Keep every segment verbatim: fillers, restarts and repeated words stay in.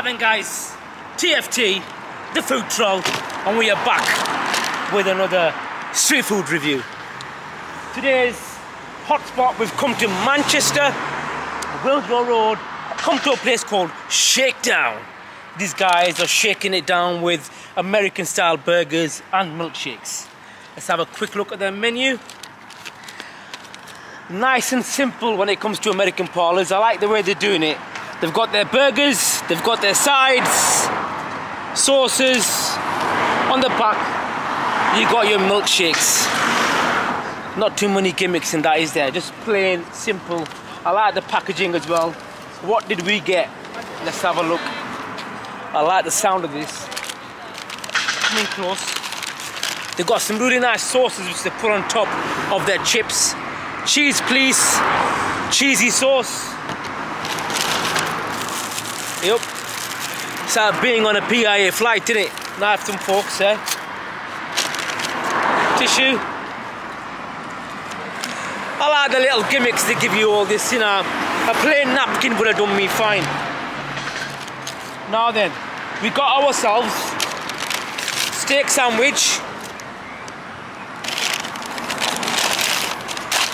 happening, guys? T F T, The Food Troll, and we are back with another street food review. Today's hotspot, we've come to Manchester, Wilmslow Road, come to a place called Shakedown. These guys are shaking it down with American style burgers and milkshakes. Let's have a quick look at their menu. Nice and simple when it comes to American parlours. I like the way they're doing it. They've got their burgers, they've got their sides, sauces. On the back, you've got your milkshakes. Not too many gimmicks in that, is there? Just plain, simple. I like the packaging as well. What did we get? Let's have a look. I like the sound of this. Come in close. They've got some really nice sauces which they put on top of their chips. Cheese, please. Cheesy sauce. Yup. It's like being on a P I A flight, isn't it? Knives and forks there. Eh? Tissue. I like the little gimmicks they give you all this, you know. A plain napkin would have done me fine. Now then, we got ourselves steak sandwich.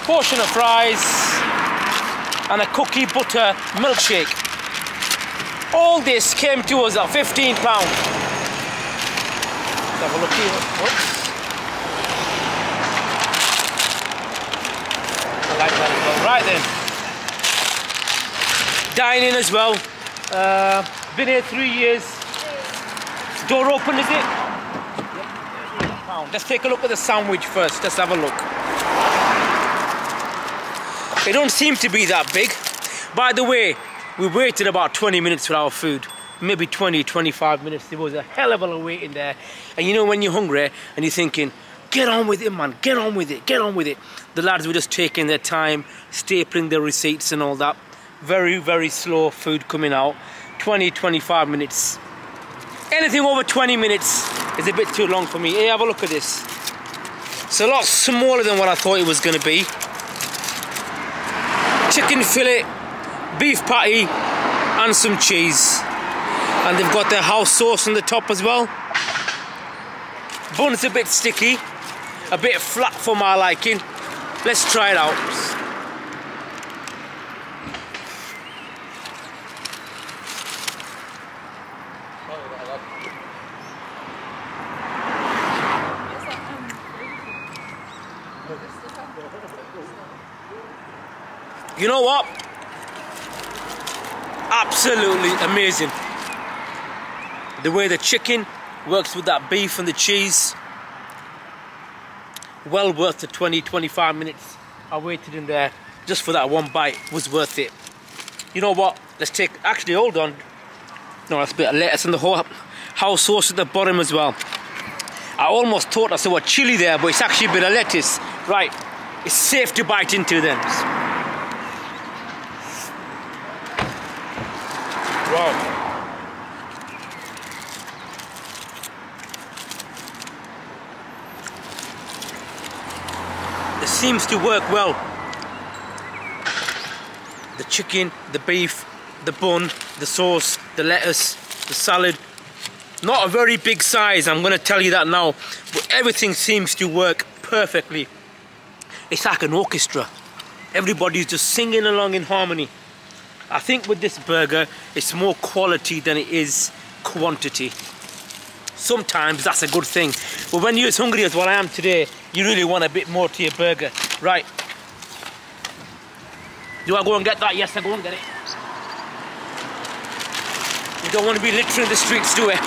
Portion of fries and a cookie butter milkshake. All this came to us at fifteen pounds. Let's have a look here. Oops. I like that as well. Right then. Dining as well. Uh, been here three years. Door open, is it? Let's take a look at the sandwich first. Let's have a look. It don't seem to be that big. By the way, we waited about twenty minutes for our food. Maybe twenty, twenty-five minutes. There was a hell of a lot of waiting there. And you know when you're hungry and you're thinking, get on with it, man, get on with it, get on with it. The lads were just taking their time, stapling their receipts and all that. Very, very slow food coming out. twenty, twenty-five minutes. Anything over twenty minutes is a bit too long for me. Hey, have a look at this. It's a lot smaller than what I thought it was going to be. Chicken fillet, beef patty and some cheese, and they've got their house sauce on the top as well. Bun's a bit sticky, a bit flat for my liking. Let's try it out. You know what? Absolutely amazing. The way the chicken works with that beef and the cheese. Well worth the twenty, twenty-five minutes I waited in there just for that one bite. Was worth it. You know what? Let's take, actually hold on. No, that's a bit of lettuce and the whole house sauce at the bottom as well. I almost thought I saw a chili there, but it's actually a bit of lettuce. Right, it's safe to bite into then. Wow. It seems to work well. The chicken, the beef, the bun, the sauce, the lettuce, the salad. Not a very big size, I'm going to tell you that now. But everything seems to work perfectly. It's like an orchestra. Everybody's just singing along in harmony. I think with this burger, it's more quality than it is quantity. Sometimes that's a good thing. But when you're as hungry as what I am today, you really want a bit more to your burger. Right. Do I go and get that? Yes, I go and get it. You don't want to be littering the streets, do it.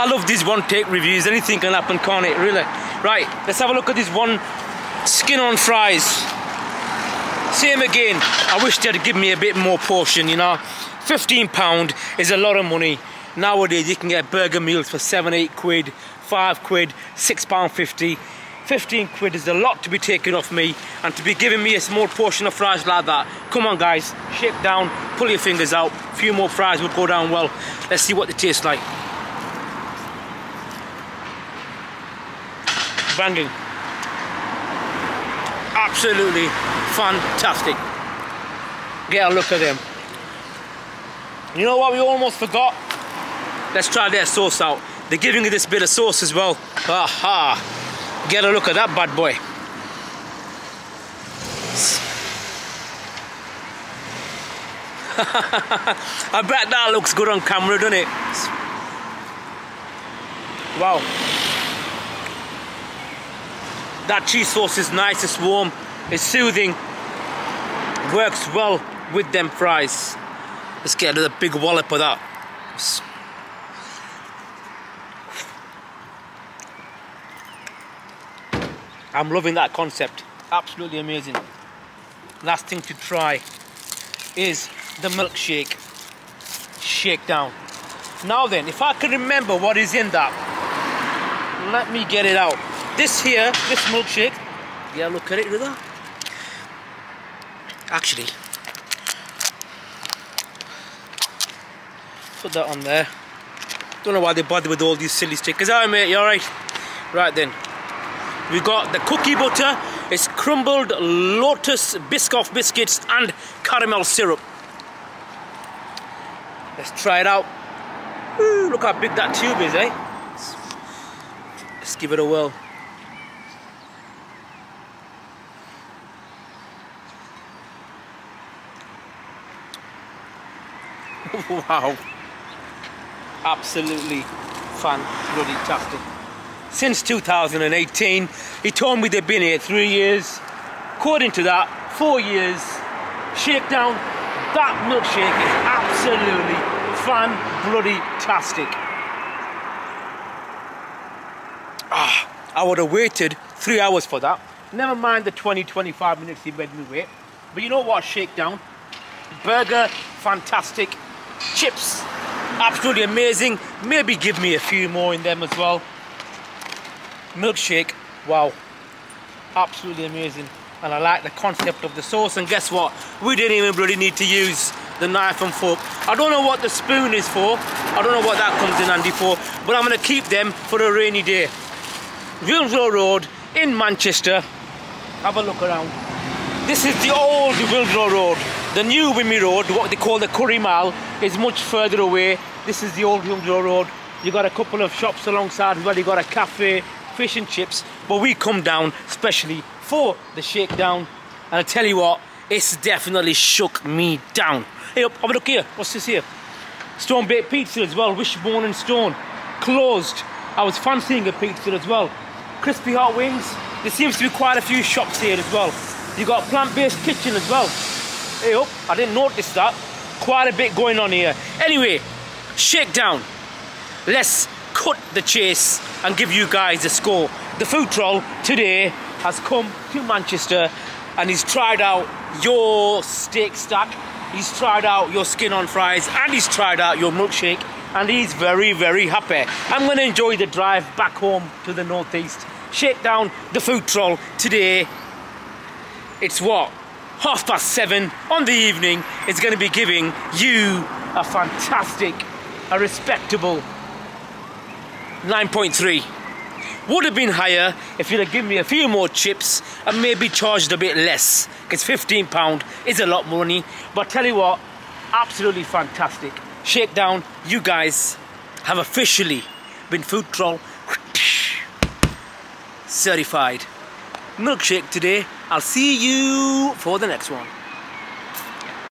I love these one-take reviews. Anything can happen, can't it? Really. Right, let's have a look at this one skin on fries. Same again, I wish they'd give me a bit more portion, you know. fifteen pound is a lot of money. Nowadays you can get burger meals for seven, eight quid, five quid, six pound fifty. fifteen quid is a lot to be taken off me, and to be giving me a small portion of fries like that. Come on guys, shake down, pull your fingers out. A few more fries would go down well. Let's see what they taste like. Banging. Absolutely fantastic. Get a look at them. You know what we almost forgot? Let's try their sauce out. They're giving you this bit of sauce as well. Aha! Get a look at that bad boy. I bet that looks good on camera, doesn't it? Wow. That cheese sauce is nice, it's warm, it's soothing. Works well with them fries. Let's get another big wallop of that. I'm loving that concept. Absolutely amazing. Last thing to try is the milkshake shakedown. Now then, if I can remember what is in that, let me get it out. This here, this milkshake, yeah, look at it with that. Actually, put that on there. Don't know why they bother with all these silly stickers. All right, mate, you all right? Right then, we got the cookie butter. It's crumbled Lotus Biscoff biscuits and caramel syrup. Let's try it out. Ooh, look how big that tube is, eh? Let's give it a whirl. Wow. Absolutely fan-bloody-tastic. Since two thousand eighteen, he told me they've been here three years. According to that, four years. Shakedown, that milkshake is absolutely fan-bloody-tastic. Ah, I would have waited three hours for that. Never mind the twenty, twenty-five minutes he made me wait. But you know what, Shakedown? Burger, fantastic. Chips, absolutely amazing. Maybe give me a few more in them as well. Milkshake, wow, absolutely amazing. And I like the concept of the sauce, and guess what, we didn't even really need to use the knife and fork. I don't know what the spoon is for, I don't know what that comes in handy for, but I'm going to keep them for a rainy day. Wilmslow Road in Manchester, have a look around. This is the old Wilmslow Road. The new Wilmy Road, what they call the Curry Mile, is much further away. This is the old Wilmslow Road. You got a couple of shops alongside as well. You got a cafe, fish and chips. But we come down specially for the shakedown. And I tell you what, it's definitely shook me down. Hey, have a look here. What's this here? Stone Baked Pizza as well. Wishbone and Stone. Closed. I was fancying a pizza as well. Crispy Hot Wings. There seems to be quite a few shops here as well. You got a plant-based kitchen as well. Hey up, I didn't notice that. Quite a bit going on here. Anyway, shakedown. Let's cut the chase and give you guys a score. The Food Troll today has come to Manchester and he's tried out your steak stack, he's tried out your skin on fries, and he's tried out your milkshake, and he's very, very happy. I'm going to enjoy the drive back home to the northeast. Shakedown, the Food Troll today. It's what? Half past seven on the evening. It's going to be giving you a fantastic, a respectable nine point three. Would have been higher if you'd have given me a few more chips and maybe charged a bit less, because fifteen pounds is a lot of money. But tell you what, absolutely fantastic. Shakedown, you guys have officially been Food Troll certified. Milkshake today. I'll see you for the next one.